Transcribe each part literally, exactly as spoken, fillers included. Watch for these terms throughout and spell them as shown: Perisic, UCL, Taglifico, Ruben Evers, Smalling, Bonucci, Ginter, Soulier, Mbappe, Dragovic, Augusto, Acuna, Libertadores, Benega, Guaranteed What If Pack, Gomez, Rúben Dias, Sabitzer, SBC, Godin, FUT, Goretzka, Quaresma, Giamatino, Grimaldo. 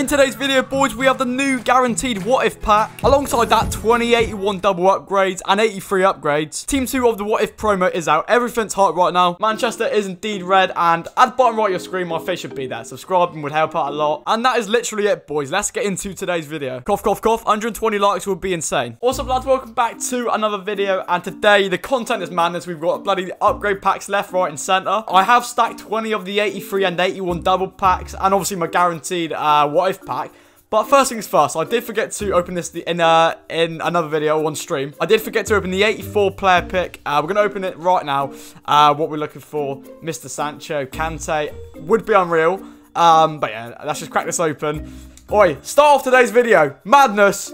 In today's video, boys, we have the new guaranteed what if pack alongside that twenty eighty-one double upgrades and eighty-three upgrades. Team two of the what if promo is out. Everything's hot right now. Manchester is indeed red, and at the bottom right of your screen my face should be there. Subscribing would help out a lot. And that is literally it, boys. Let's get into today's video. Cough cough cough. one hundred twenty likes would be insane. Awesome, lads, welcome back to another video, and today the content is madness. We've got bloody upgrade packs left, right and centre. I have stacked twenty of the eighty-three and eighty-one double packs, and obviously my guaranteed uh, what if pack. But first things first, I did forget to open this in uh, in another video on stream. I did forget to open the eighty-four player pick. Uh, we're going to open it right now. Uh, what we're looking for, Mister Sancho, Kante, would be unreal. Um, but yeah, let's just crack this open. Oi, start off today's video. Madness.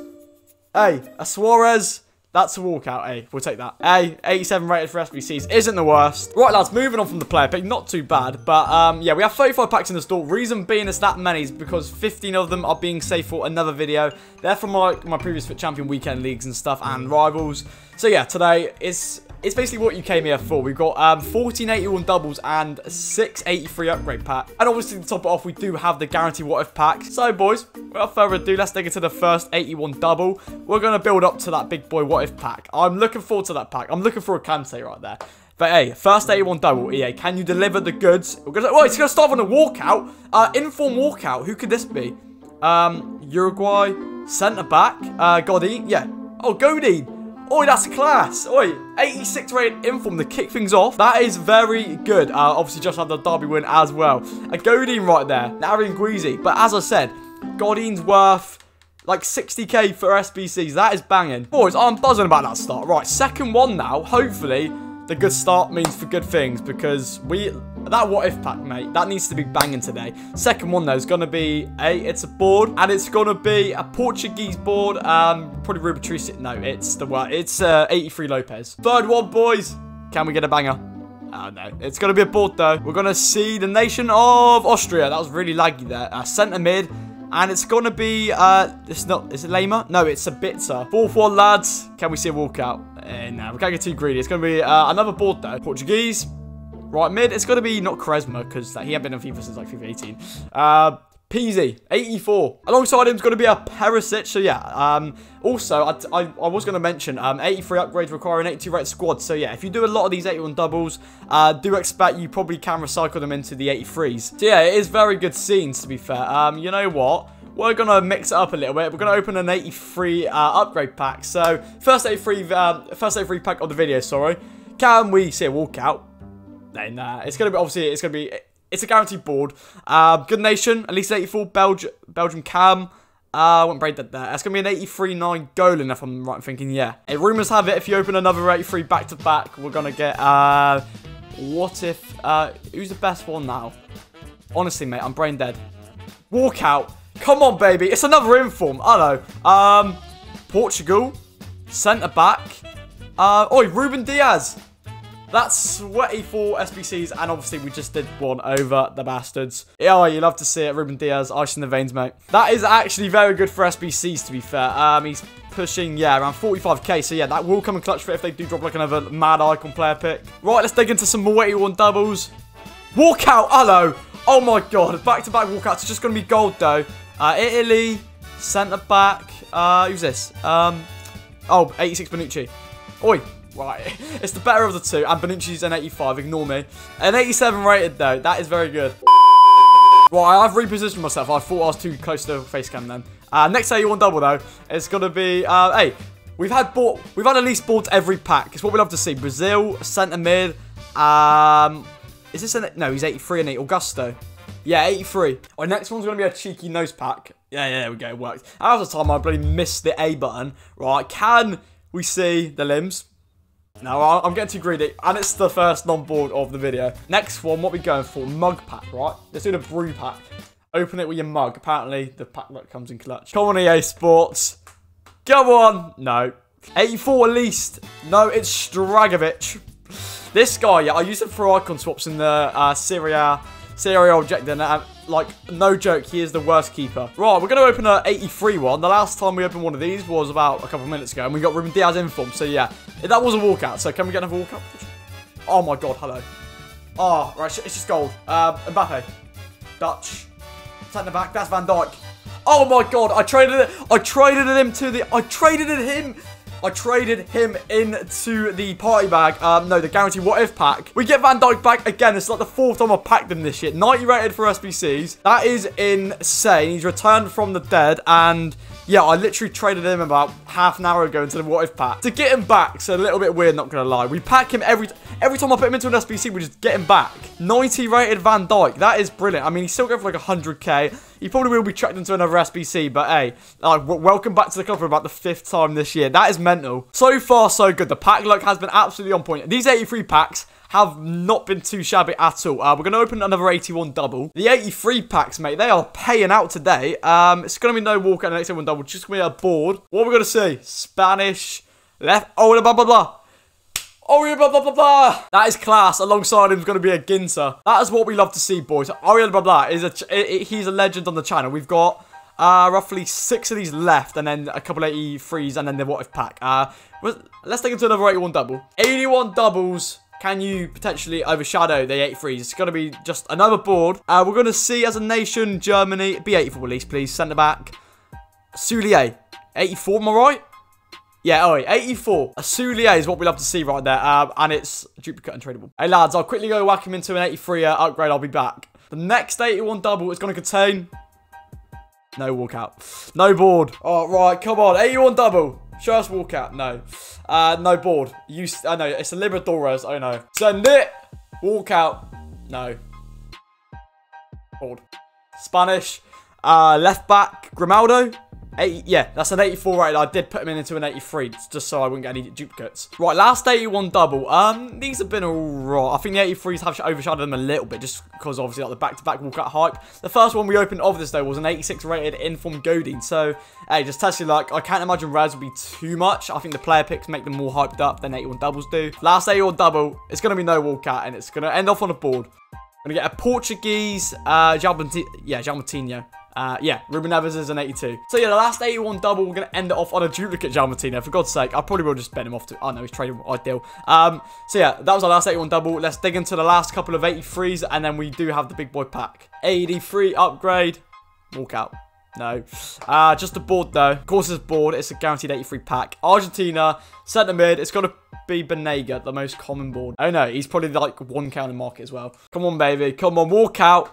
Hey, a Suarez. That's a walkout, eh? We'll take that. Eh, eighty-seven rated for S B Cs isn't the worst. Right, lads, moving on from the player pick. Not too bad. But, um, yeah, we have thirty-five packs in the store. Reason being is that many is because fifteen of them are being saved for another video. They're from my, my previous F U T Champion weekend leagues and stuff and rivals. So, yeah, today it's, it's basically what you came here for. We've got um, fourteen eighty-one doubles and six eighty-three upgrade pack. And obviously, to top it off, we do have the guaranteed what if pack. So, boys, without further ado, let's dig into the first eighty-one double. We're going to build up to that big boy what if pack. I'm looking forward to that pack. I'm looking for a Kante right there. But hey, first eighty-one double, E A. Can you deliver the goods? We're gonna, well, it's going to start on a walkout. Uh, Inform walkout. Who could this be? Um, Uruguay. Centre back. Uh, Godin. Yeah. Oh, Godin. Oi, that's class. Oi, eighty-six rated inform to kick things off. That is very good. Uh, obviously, just had the derby win as well. A Godin right there. Nari and Guizi. But as I said, Godin's worth like sixty K for S B Cs. That is banging. Boys, I'm buzzing about that start. Right, second one now. Hopefully, the good start means for good things because we... That what if pack, mate. That needs to be banging today. Second one, though, is going to be... A, it's a board. And it's going to be a Portuguese board. Um, Probably Ruben Evers. No, it's the one. It's uh, eighty-three Lopez. Third one, boys. Can we get a banger? Oh, no. It's going to be a board, though. We're going to see the nation of Austria. That was really laggy there. Uh, Centre mid. And it's going to be, uh, it's not, is it Lema? No, it's a Sabitzer. Fourth one, lads. Can we see a walkout? Eh, no, we can't get too greedy. It's going to be uh, another board, though. Portuguese. Right mid. It's going to be not Quaresma, because he hasn't been on FIFA since, like, FIFA eighteen. Uh, P Z, eighty-four. Alongside him is going to be a Perisic. So, yeah. Um, also, I, I, I was going to mention, um, eighty-three upgrades require an eighty-two rated squad. So, yeah, if you do a lot of these eighty-one doubles, uh, do expect you probably can recycle them into the eighty-threes. So, yeah, it is very good scenes, to be fair. Um, you know what? We're going to mix it up a little bit. We're going to open an eighty-three uh, upgrade pack. So, first eighty-three, um, first eighty-three pack of the video, sorry. Can we see a walkout? Then, uh, it's going to be, obviously, it's going to be... It's a guaranteed board. Uh, good nation, at least eighty-four. Belgium, Belgium cam. I uh, won't break that there. That's going to be an eighty-three nine Golin, if I'm right thinking, yeah. Hey, rumours have it, if you open another eighty-three back-to-back, we're going to get... Uh, what if... Uh, who's the best one now? Honestly, mate, I'm brain dead. Walkout. Come on, baby. It's another inform. I know. Um, Portugal. Centre-back. Uh, oi, Rúben Dias. That's sweaty for S B Cs, and obviously we just did one over the bastards. Yeah, you love to see it, Rúben Dias, ice in the veins, mate. That is actually very good for S B Cs, to be fair. Um, he's pushing, yeah, around forty-five K, so yeah, that will come in clutch for it if they do drop like another mad icon player pick. Right, let's dig into some more eighty-one doubles. Walkout, hello. Oh my god, back-to-back walkouts. Just going to be gold, though. Uh, Italy, centre-back. Uh, who's this? Um, oh, eighty-six Bonucci. Oi. Right, it's the better of the two, and Bonucci's an eighty-five, ignore me. An eighty-seven rated though, that is very good. Right, I've repositioned myself, I thought I was too close to the face cam then. Uh, next eighty-one double though, it's gonna be, uh, hey, we've had bought, we've had at least bought every pack, it's what we love to see. Brazil, centre mid, um, is this an, no, he's eighty-three and eight, Augusto. Yeah, eighty-three. Our next one's gonna be a cheeky nose pack. Yeah, yeah, there we go, it worked. That was the time I bloody missed the A button. Right, can we see the limbs? No, I'm getting too greedy, and it's the first non-board of the video. Next one, what are we going for? Mug pack, right? Let's do the brew pack. Open it with your mug. Apparently, the pack that comes in clutch. Come on, E A Sports. Go on. No. eighty-four at least. No, it's Dragovic. This guy, yeah, I used him for icon swaps in the uh, Syria, Syria object, and uh, like, no joke, he is the worst keeper. Right, we're going to open an eighty-three one. The last time we opened one of these was about a couple of minutes ago, and we got Rúben Dias in form, so yeah. That was a walkout, so can we get another walkout? Oh my god, hello. Oh, right, it's just gold. Uh, Mbappe. Dutch. Set in the back, that's Van Dijk. Oh my god, I traded it. I traded him to the. I traded it him. I traded him into the party bag. Um, no, the guaranteed what if pack. We get Van Dijk back again. It's like the fourth time I've packed him this year. ninety rated for S B Cs. That is insane. He's returned from the dead. And yeah, I literally traded him about half an hour ago into the what if pack. To get him back, so a little bit weird, not going to lie. We pack him every every time I put him into an S B C, we just get him back. ninety rated Van Dijk. That is brilliant. I mean, he's still going for like one hundred K. He probably will be checked into another S B C, but hey, uh, welcome back to the club for about the fifth time this year. That is mental. So far, so good. The pack luck has been absolutely on point. These eighty-three packs have not been too shabby at all. Uh, we're going to open another eighty-one double. The eighty-three packs, mate, they are paying out today. Um, it's going to be no walk at the next eighty-one double. Just going to be a board. What are we going to see? Spanish, left, oh, blah, blah, blah. Oriol, blah, blah, blah, blah. That is class. Alongside him is going to be a Ginter. That is what we love to see, boys. Oriol, blah, blah, is a ch it, it, he's a legend on the channel. We've got uh, roughly six of these left, and then a couple of eighty-threes, and then the what-if pack. Uh, let's take him to another eighty-one double. eighty-one doubles. Can you potentially overshadow the eighty-threes? It's going to be just another board. Uh, we're going to see, as a nation, Germany. Be eighty-four, release, please. Centre-back. Soulier. eighty-four, am I right? Yeah, all right, eighty-four. A Soulier is what we love to see right there, um, and it's duplicate and tradable. Hey, lads, I'll quickly go whack him into an eighty-three uh, upgrade. I'll be back. The next eighty-one double is going to contain no walkout. No board. All right, come on, eighty-one double. Show us walkout. No. Uh, no board. You, uh, no, it's a Libertadores. Oh, no. Send it. Walkout. No. Board. Spanish. Uh, left back, Grimaldo. eighty, yeah, that's an eighty-four rated. I did put him in into an eighty-three just so I wouldn't get any duplicates. Right, last eighty-one double. Um, these have been all right. I think the eighty-threes have overshadowed them a little bit just because obviously like the back-to-back walkout hype. The first one we opened of this though was an eighty-six rated informed Godin. So, hey, just testing like I can't imagine rares would be too much. I think the player picks make them more hyped up than eighty-one doubles do. Last eighty-one double, it's gonna be no walkout and it's gonna end off on a board. I'm gonna get a Portuguese, uh, yeah, Jean Moutinho. Uh, yeah, Ruben Evers is an eighty-two. So, yeah, the last eighty-one double, we're going to end it off on a duplicate Giamatino. For God's sake, I probably will just bend him off to... Oh, no, he's trading ideal. Um, so, yeah, that was our last eighty-one double. Let's dig into the last couple of eighty-threes, and then we do have the big boy pack. eighty-three upgrade. Walkout. No. Uh, just a board, though. Of course, it's a board. It's a guaranteed eighty-three pack. Argentina, centre mid. It's got to be Benega, the most common board. Oh, no, he's probably, like, one counter market as well. Come on, baby. Come on, walkout.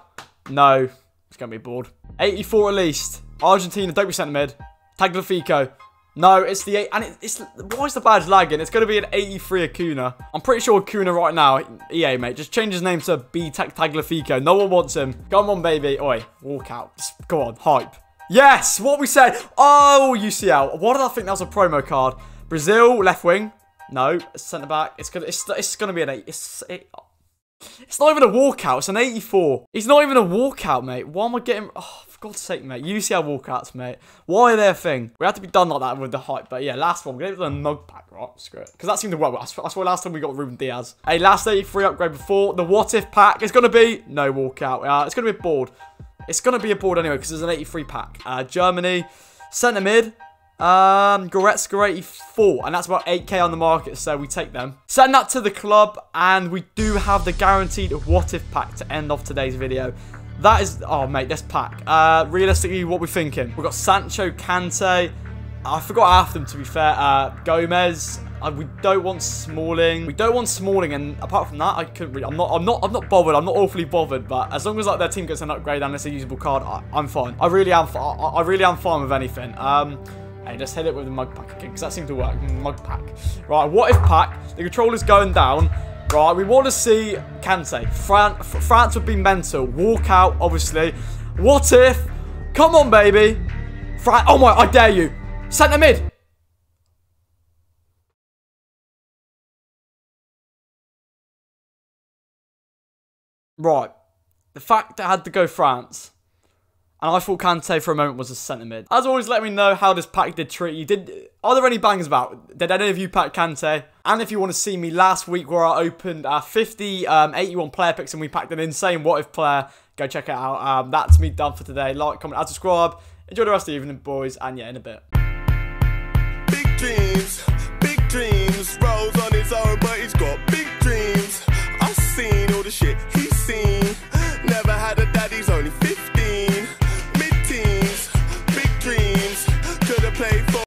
No. It's going to be bored. eighty-four at least. Argentina, don't be centre mid. Taglifico. No, it's the eight. And it, it's why is the badge lagging? It's going to be an eighty-three Acuna. I'm pretty sure Acuna right now, E A, mate. Just change his name to B-Tech Taglifico. No one wants him. Come on, baby. Oi, walk out. Just go on, hype. Yes, what we said. Oh, U C L. Why did I think that was a promo card? Brazil, left wing. No, centre back. It's going to, it's, it's going to be an eight. It's... It, It's not even a walkout. It's an eighty-four. It's not even a walkout, mate. Why am I getting... Oh, for God's sake, mate. U C L walkouts, mate. Why are they a thing? We have to be done like that with the hype. But yeah, last one. We're going to do a mug pack, right? Screw it. Because that seemed to work. I swear, I swear last time we got Rúben Dias. Hey, last eighty-three upgrade before. The what-if pack is going to be... No walkout. Uh, it's going to be a board. It's going to be a board anyway because there's an eighty-three pack. Uh, Germany. Centre mid. Um, Goretzka eighty-four, and that's about eight K on the market, so we take them. Send that to the club, and we do have the guaranteed what-if pack to end off today's video. That is, oh mate, this pack. Uh, realistically, what we're thinking? We've got Sancho, Kante. I forgot half of them, to be fair. Uh, Gomez. Uh, we don't want Smalling. We don't want Smalling, and apart from that, I couldn't really. I'm not. I'm not. I'm not bothered. I'm not awfully bothered. But as long as like their team gets an upgrade and it's a usable card, I, I'm fine. I really am. I, I really am fine with anything. Um. Hey, let's hit it with the mug pack again, because that seemed to work. Mug pack. Right, what if pack? The controller's going down. Right, we want to see Kante. Fran France would be mental. Walk out, obviously. What if? Come on, baby. Fran oh, my, I dare you. Centre mid. Right. The fact that I had to go France. And I thought Kante for a moment was a centre mid. As always, let me know how this pack did treat you. Did Are there any bangs about? Did any of you pack Kante? And if you want to see me last week where I opened uh, fifty, um, eighty-one player picks and we packed an insane what-if player, go check it out. Um, that's me done for today. Like, comment, and subscribe. Enjoy the rest of the evening, boys. And yeah, in a bit. Big dreams, big dreams. Rolls on his own, but he's got big dreams. I've seen all the shit.